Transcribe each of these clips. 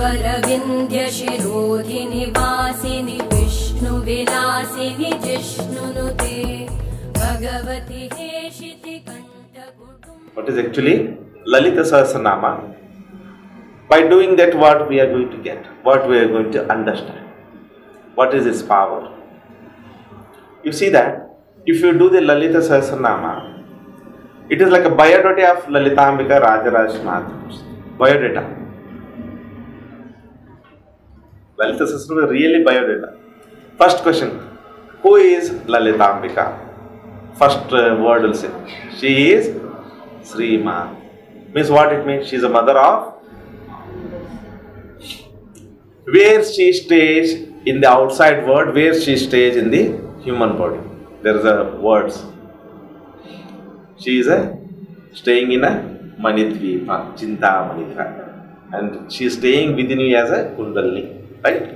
वरविंध्य शिरोधिनि वासिनि विष्णु विलासिनि जिष्णुनुते भगवति हेशिति कंठकुटुम. What is actually Lalita Sahasranama? By doing that, what we are going to get, what we are going to understand, what is its power. You see that if you do the Lalita Sahasranama, it is like a biodata of Lalithambika Rajarajeshwara. Biodata. Lalita Sahasranama is really biodata. First question, who is Lalithambika? First word will say, she is Shreema. Means what it means? She is a mother of. Where she stays in the outside world, where she stays in the human body. There is a words. She is staying in a manitvipa chinta manitra, and she is staying within you as a kundalini, right?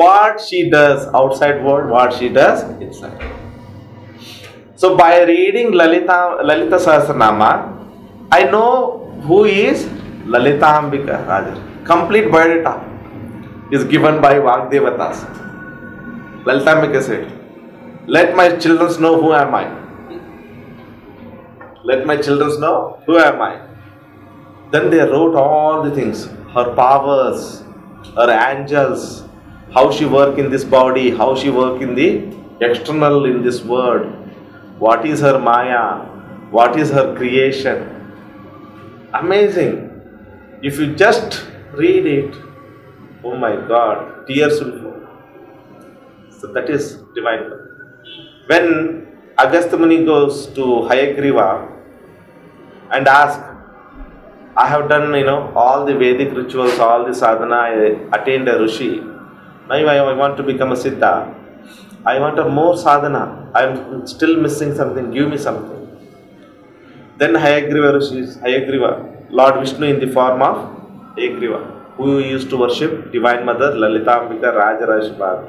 What she does outside world, what she does inside. So by reading Lalita Sahasranama, I know who is Lalithambika Rajarajeshwara. Complete biodata is given by Vagdevatas. Lalithambika said, "Let my children know who am I. Let my children know who am I." Then they wrote all the things, her powers, her angels, how she work in this body, how she work in the external in this world, what is her maya, what is her creation. Amazing. If you just read it, oh my God, tears will flow. So that is divine. When Agastya Muni goes to Hayagriva and asks, "I have done, all the Vedic rituals, all the sadhana, I attained a rushi. Now I want to become a siddha. I want a more sadhana. I am still missing something. Give me something." Then Hayagriva, Lord Vishnu in the form of Hayagriva, who used to worship Divine Mother Lalithambika Rajarajeshwara,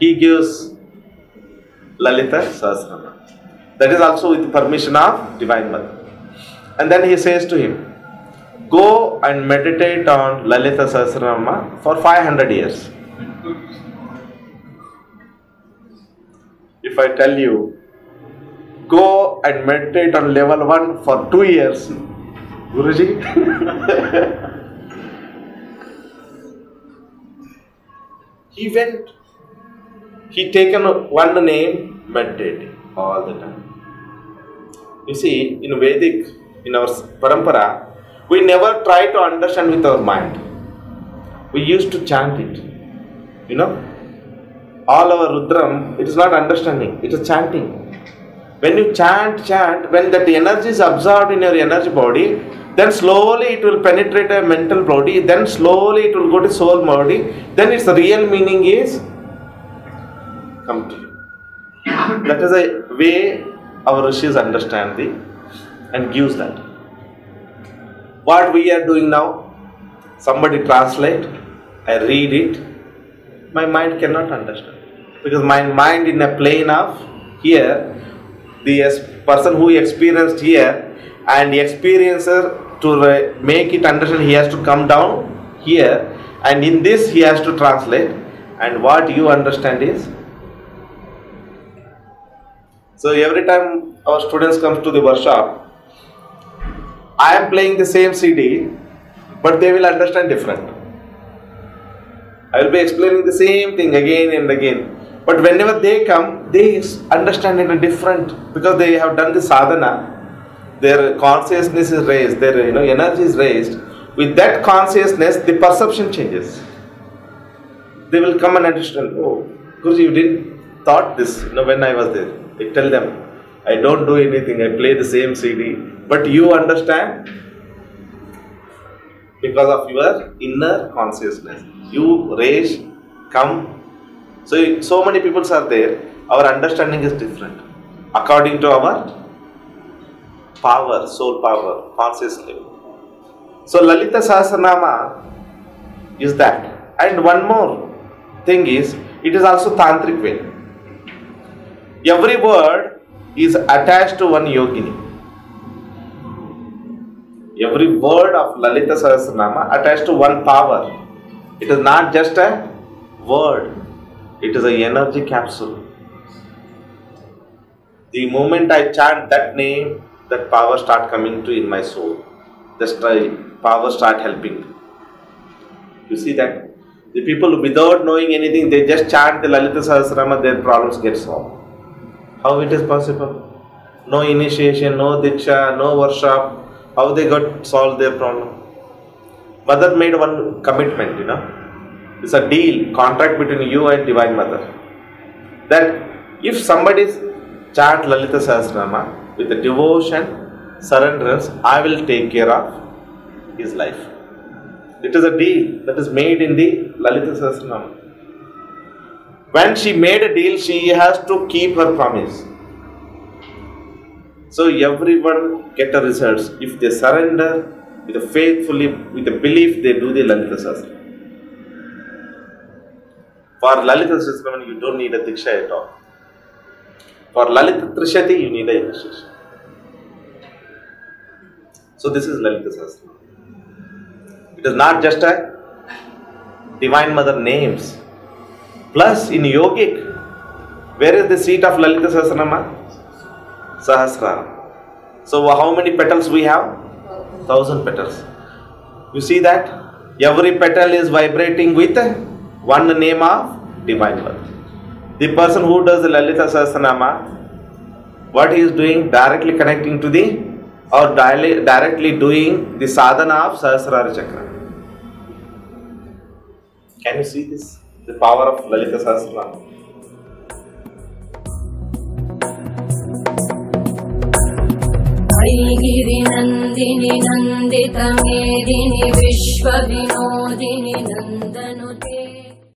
he gives Lalita Sahasranama. That is also with permission of Divine Mother. And then he says to him, "Go and meditate on Lalita Sahasranama for 500 years. If I tell you, go and meditate on level 1 for 2 years, Guruji, he went. He taken one name, meditating all the time. You see, in Vedic, in our parampara, we never try to understand with our mind. We used to chant it. All our rudram, it is not understanding, it is chanting. When you chant, when that energy is absorbed in your energy body, then slowly it will penetrate a mental body, then slowly it will go to soul body, then its real meaning is come to you. That is a way our rishis understand and gives that. What we are doing now, somebody translate, I read it, my mind cannot understand. Because my mind in a plane of here, the person who experienced here and the experiencer to make it understand, he has to come down here, and in this he has to translate, and what you understand is. So every time our students come to the workshop, I am playing the same CD, but they will understand different. I will be explaining the same thing again and again. But whenever they come, they understand in a different, because they have done the sadhana. Their consciousness is raised, their energy is raised. With that consciousness, the perception changes. They will come and understand, "Oh, Guruji, you didn't thought this when I was there." I tell them, I don't do anything, I play the same CD, but you understand because of your inner consciousness. You raise, come. So many people are there, our understanding is different according to our power, soul power, conscious level. So Lalita Sahasranama is that. And one more thing is, it is also tantric way. Every word is attached to one yogini. every word of Lalita Sahasranama attached to one power. It is not just a word, it is an energy capsule. The moment I chant that name, that power starts coming to in my soul. The power starts helping. You see that? The people without knowing anything, they just chant the Lalita Sahasranama, their problems get solved. How it is possible? No initiation, no diksha, no worship. How they got solved their problem? Mother made one commitment, you know. It's a deal, contract between you and Divine Mother. That if somebody chant Lalita Sahasranama with the devotion, surrenderance, I will take care of his life. It is a deal that is made in the Lalita Sahasranama. When she made a deal, she has to keep her promise. So everyone get the results. If they surrender with a faithfully, with a belief, they do the Lalita Sahasranama. For Lalita Sahasranama, you don't need a diksha at all. For Lalita Trishati, you need a initiation. So this is Lalita Sahasranama. It is not just a Divine Mother names. Plus in yogic, where is the seat of Lalita Sahasranama? Sahasra. So how many petals we have? 1,000 petals. You see that? Every petal is vibrating with one name of Divine Mother. The person who does the Lalita Sahasranama, what he is doing? Directly connecting to the, or directly doing the sadhana of Sahasra Chakra. Can you see this? The power of Lalita Sahasranama. Giri Nandini Nandita Medini Vishwa Vinodini Nandanuti